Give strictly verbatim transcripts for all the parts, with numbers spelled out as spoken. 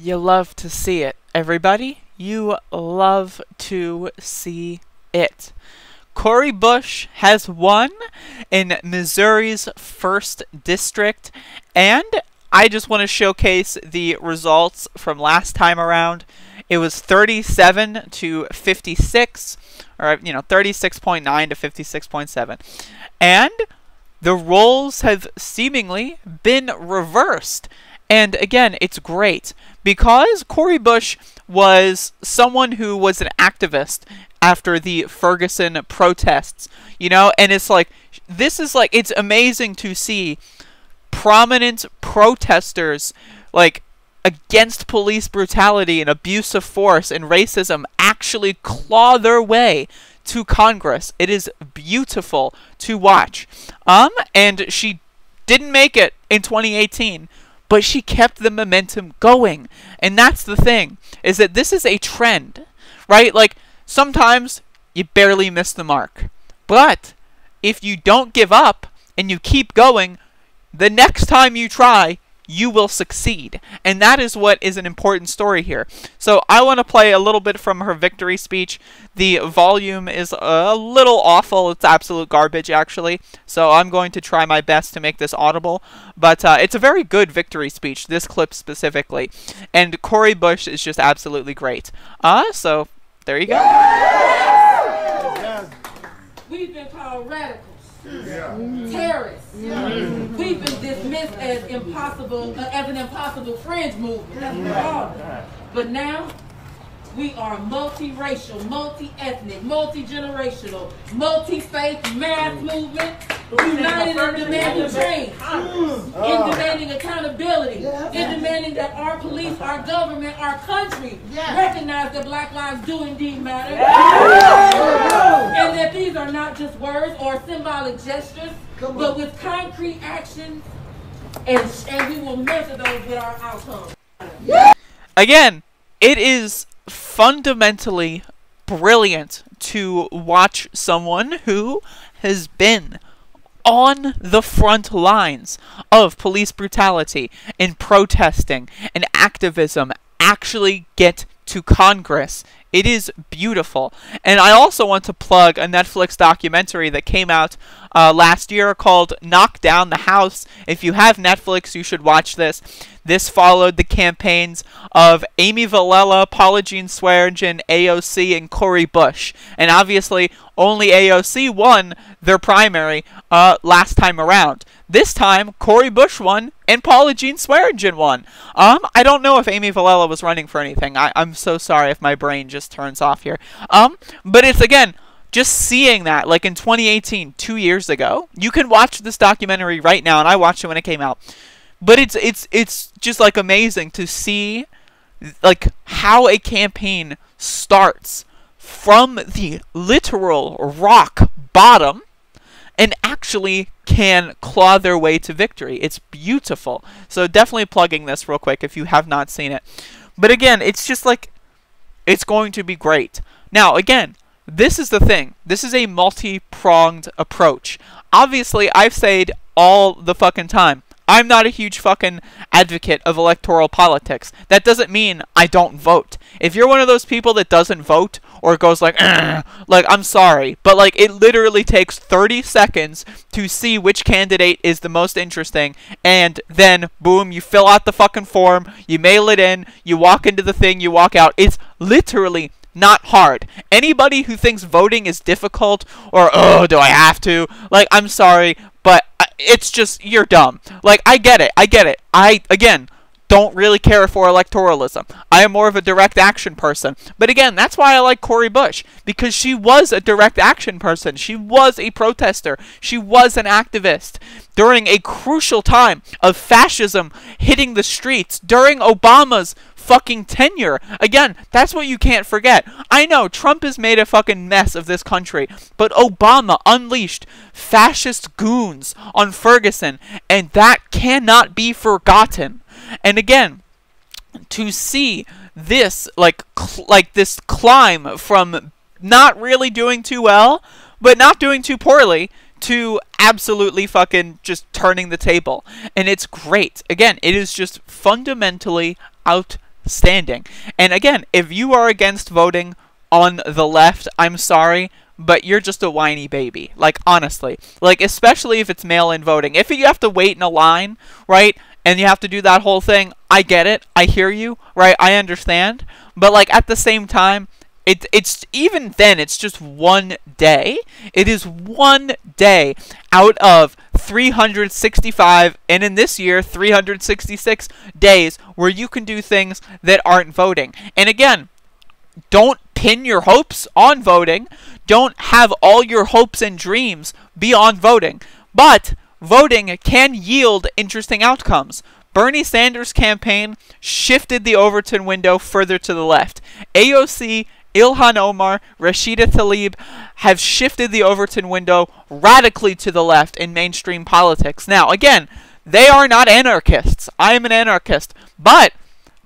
You love to see it. Everybody, you love to see it. Cori Bush has won in Missouri's first district, and I just want to showcase the results from last time around. It was thirty-seven to fifty-six, or you know, thirty-six point nine to fifty-six point seven, and the roles have seemingly been reversed. And again, it's great because Cori Bush was someone who was an activist after the Ferguson protests, you know, and it's like, this is like, it's amazing to see prominent protesters like against police brutality and abuse of force and racism actually claw their way to Congress. It is beautiful to watch. Um, and she didn't make it in twenty eighteen. But she kept the momentum going. And that's the thing, is that this is a trend, right? Like, sometimes you barely miss the mark. But if you don't give up and you keep going, the next time you try, you will succeed. And that is what is an important story here. So I want to play a little bit from her victory speech. The volume is a little awful. It's absolute garbage, actually. So I'm going to try my best to make this audible. But uh, it's a very good victory speech, this clip specifically. And Cori Bush is just absolutely great. Uh, so there you go. Yeah. We've been called radicals. Yeah. Terrorists. Mm-hmm. We've been dismissed as impossible, uh, as an impossible fringe movement. That's what all right. But now we are multiracial, multi-ethnic, multi-generational, multi-faith mass movement, united in demanding change, in demanding accountability, in demanding that our police, our government, our country recognize that Black lives do indeed matter, and that these are not just words or symbolic gestures, but with concrete actions, and, and we will measure those with our outcomes. Again, it is fundamentally brilliant to watch someone who has been on the front lines of police brutality and protesting and activism actually get to Congress. It is beautiful. And I also want to plug a Netflix documentary that came out uh, last year called Knock Down the House. If you have Netflix, you should watch this. This followed the campaigns of Amy Vallella, Paula Jean Swearingen, A O C, and Cori Bush. And obviously, only A O C won their primary uh, last time around. This time, Cori Bush won, and Paula Jean Swearingen won. Um, I don't know if Amy Vallella was running for anything. I I'm so sorry if my brain just turns off here. Um, but it's, again, just seeing that, like in twenty eighteen, two years ago, you can watch this documentary right now, and I watched it when it came out. But it's, it's, it's just, like, amazing to see, like, how a campaign starts from the literal rock bottom and actually can claw their way to victory. It's beautiful. So definitely plugging this real quick if you have not seen it. But again, it's just like, it's going to be great. Now, again, this is the thing. This is a multi-pronged approach. Obviously, I've said all the fucking time, I'm not a huge fucking advocate of electoral politics. That doesn't mean I don't vote. If you're one of those people that doesn't vote or goes like, like, I'm sorry, but like it literally takes thirty seconds to see which candidate is the most interesting, and then boom, you fill out the fucking form, you mail it in, you walk into the thing, you walk out. It's literally not hard. Anybody who thinks voting is difficult or, oh, do I have to? Like, I'm sorry, but it's just, you're dumb. Like, I get it. I get it. I, again, don't really care for electoralism. I am more of a direct action person. But again, that's why I like Cori Bush, because she was a direct action person. She was a protester. She was an activist during a crucial time of fascism hitting the streets during Obama's fucking tenure. Again, that's what you can't forget. I know Trump has made a fucking mess of this country, but Obama unleashed fascist goons on Ferguson, and that cannot be forgotten. And again, to see this like cl like this climb from not really doing too well, but not doing too poorly, to absolutely fucking just turning the table. And it's great. Again, it is just fundamentally out standing. And again, if you are against voting on the left, I'm sorry, but you're just a whiny baby. Like, honestly. Like, especially if it's mail-in voting. If you have to wait in a line, right, and you have to do that whole thing, I get it. I hear you, right? I understand. But, like, at the same time, it, it's even then, it's just one day. It is one day out of three hundred sixty-five, and in this year, three hundred sixty-six days where you can do things that aren't voting. And again, don't pin your hopes on voting. Don't have all your hopes and dreams be on voting. But voting can yield interesting outcomes. Bernie Sanders' campaign shifted the Overton window further to the left. A O C, Ilhan Omar, Rashida Tlaib have shifted the Overton window radically to the left in mainstream politics. Now, again, they are not anarchists. I am an anarchist. But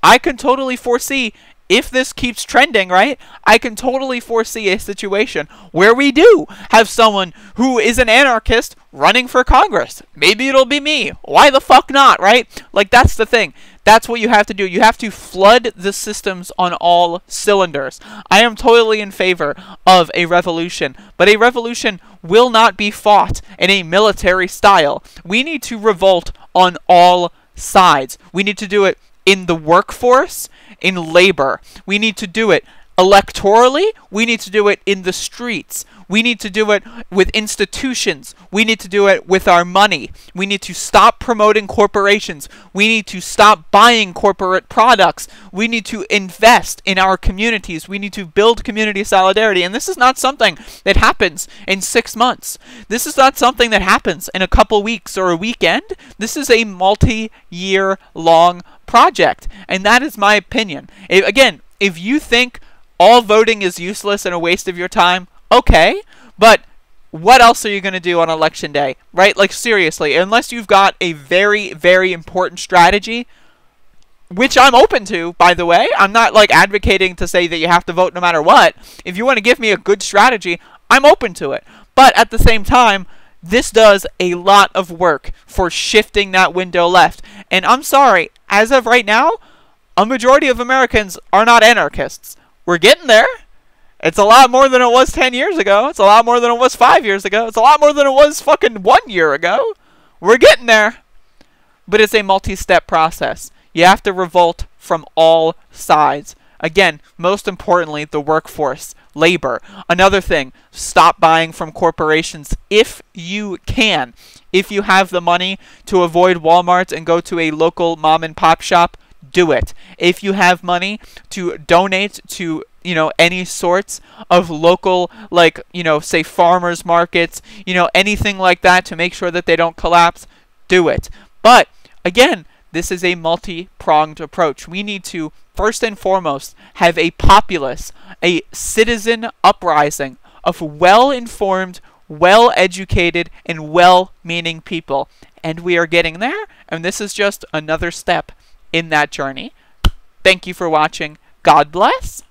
I can totally foresee, if this keeps trending, right, I can totally foresee a situation where we do have someone who is an anarchist running for Congress. Maybe it'll be me. Why the fuck not, right? Like, that's the thing. That's what you have to do. You have to flood the systems on all cylinders. I am totally in favor of a revolution, but a revolution will not be fought in a military style. We need to revolt on all sides. We need to do it in the workforce, in labor. We need to do it electorally. We need to do it in the streets. We need to do it with institutions. We need to do it with our money. We need to stop promoting corporations. We need to stop buying corporate products. We need to invest in our communities. We need to build community solidarity. And this is not something that happens in six months. This is not something that happens in a couple weeks or a weekend. This is a multi-year long project. And that is my opinion. If, again, if you think all voting is useless and a waste of your time, okay, but what else are you going to do on election day, right? Like, seriously, unless you've got a very, very important strategy, which I'm open to, by the way. I'm not, like, advocating to say that you have to vote no matter what. If you want to give me a good strategy, I'm open to it. But at the same time, this does a lot of work for shifting that window left. And I'm sorry, as of right now, a majority of Americans are not anarchists. We're getting there. It's a lot more than it was ten years ago. It's a lot more than it was five years ago. It's a lot more than it was fucking one year ago. We're getting there. But it's a multi-step process. You have to revolt from all sides. Again, most importantly, the workforce, labor. Another thing, stop buying from corporations if you can. If you have the money to avoid Walmart and go to a local mom and pop shop, do it. If you have money to donate to, you know, any sorts of local, like, you know, say farmers markets, you know, anything like that to make sure that they don't collapse, do it. But again, this is a multi-pronged approach. We need to, first and foremost, have a populace, a citizen uprising of well-informed, well-educated, and well-meaning people. And we are getting there, and this is just another step in that journey. Thank you for watching. God bless.